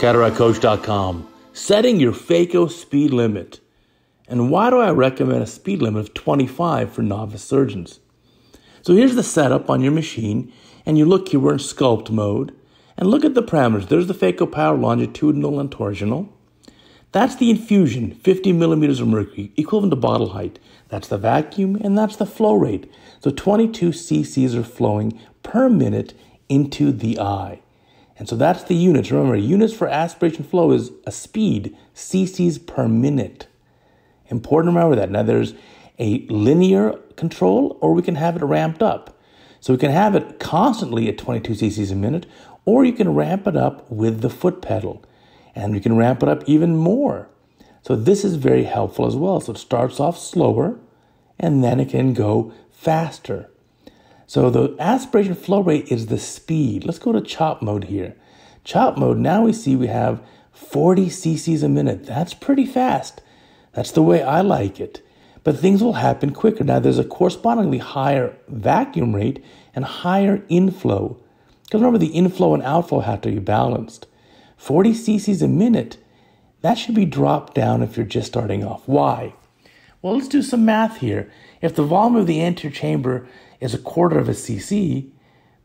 CataractCoach.com, setting your phaco speed limit. And why do I recommend a speed limit of 25 for novice surgeons? So here's the setup on your machine, and you look here, we're in sculpt mode, and look at the parameters. There's the phaco power, longitudinal and torsional. That's the infusion, 50 millimeters of mercury, equivalent to bottle height. That's the vacuum, and that's the flow rate. So 22 cc's are flowing per minute into the eye. And so that's the units. Remember, units for aspiration flow is a speed, cc's per minute. Important to remember that. Now there's a linear control, or we can have it ramped up. So we can have it constantly at 22 cc's a minute, or you can ramp it up with the foot pedal. And we can ramp it up even more. So this is very helpful as well. So it starts off slower, and then it can go faster. So the aspiration flow rate is the speed. Let's go to chop mode here. Chop mode, now we see we have 40 cc's a minute. That's pretty fast. That's the way I like it. But things will happen quicker. Now there's a correspondingly higher vacuum rate and higher inflow. Because remember, the inflow and outflow have to be balanced. 40 cc's a minute, that should be dropped down if you're just starting off. Why? Well, let's do some math here. If the volume of the anterior chamber is a quarter of a cc,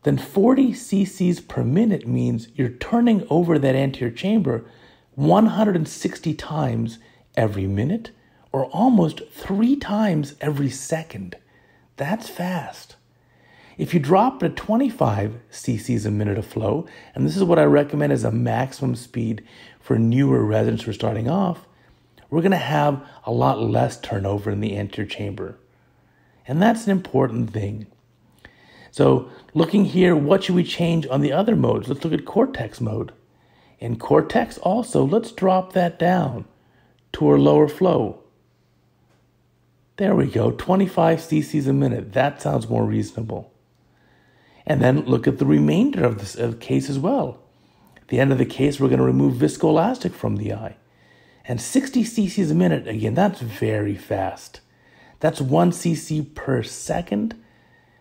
then 40 cc's per minute means you're turning over that anterior chamber 160 times every minute, or almost 3 times every second. That's fast. If you drop it to 25 cc's a minute of flow, and this is what I recommend as a maximum speed for newer residents who are starting off, we're going to have a lot less turnover in the anterior chamber. And that's an important thing. So looking here, what should we change on the other modes? Let's look at cortex mode. In cortex also, let's drop that down to our lower flow. There we go, 25 cc's a minute. That sounds more reasonable. And then look at the remainder of this case as well. At the end of the case, we're going to remove viscoelastic from the eye. And 60 cc's a minute, again, that's very fast. That's 1 cc per second,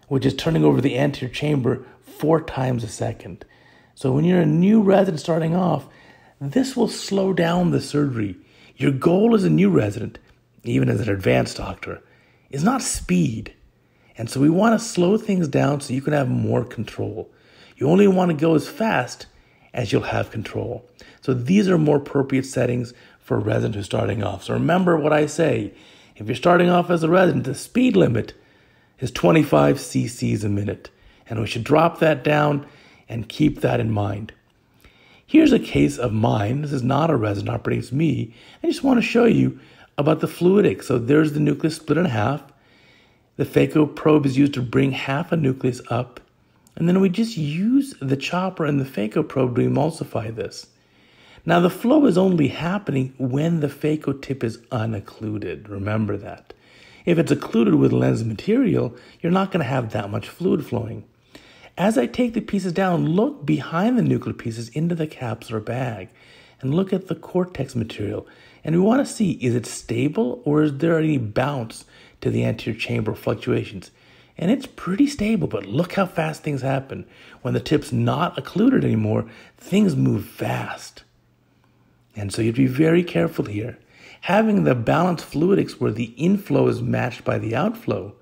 which is turning over the anterior chamber 4 times a second. So when you're a new resident starting off, this will slow down the surgery. Your goal as a new resident, even as an advanced doctor, is not speed. And so we want to slow things down so you can have more control. You only want to go as fast as you'll have control. So these are more appropriate settings for a resident who's starting off. So remember what I say. If you're starting off as a resident, the speed limit is 25 cc's a minute. And we should drop that down and keep that in mind. Here's a case of mine. This is not a resident operating, it's me. I just want to show you about the fluidic. So there's the nucleus split in half. The phaco probe is used to bring half a nucleus up. And then we just use the chopper and the phaco probe to emulsify this. Now the flow is only happening when the phaco tip is unoccluded. Remember that. If it's occluded with lens material, you're not going to have that much fluid flowing. As I take the pieces down, look behind the nuclear pieces into the capsular bag and look at the cortex material. And we want to see, is it stable or is there any bounce to the anterior chamber fluctuations? And it's pretty stable, but look how fast things happen. When the tip's not occluded anymore, things move fast. And so you have to be very careful here. Having the balanced fluidics where the inflow is matched by the outflow,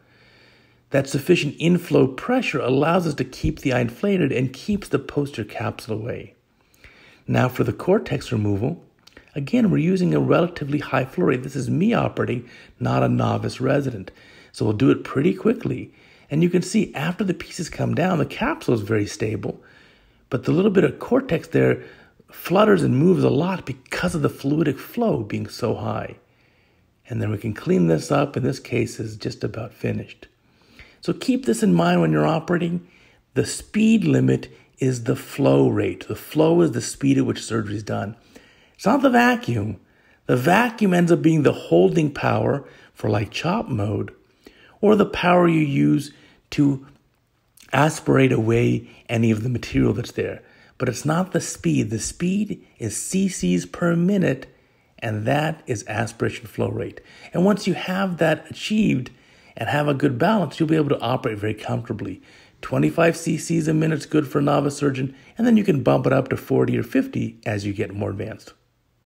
that sufficient inflow pressure allows us to keep the eye inflated and keeps the posterior capsule away. Now for the cortex removal, again, we're using a relatively high flow rate. This is me operating, not a novice resident. So we'll do it pretty quickly. And you can see after the pieces come down, the capsule is very stable, but the little bit of cortex there flutters and moves a lot because of the fluidic flow being so high. And then we can clean this up, and this case is just about finished. So keep this in mind when you're operating. The speed limit is the flow rate. The flow is the speed at which surgery is done. It's not the vacuum. The vacuum ends up being the holding power for like chop mode, or the power you use to aspirate away any of the material that's there. But it's not the speed. The speed is cc's per minute, and that is aspiration flow rate. And once you have that achieved and have a good balance, you'll be able to operate very comfortably. 25 cc's a minute is good for a novice surgeon, and then you can bump it up to 40 or 50 as you get more advanced.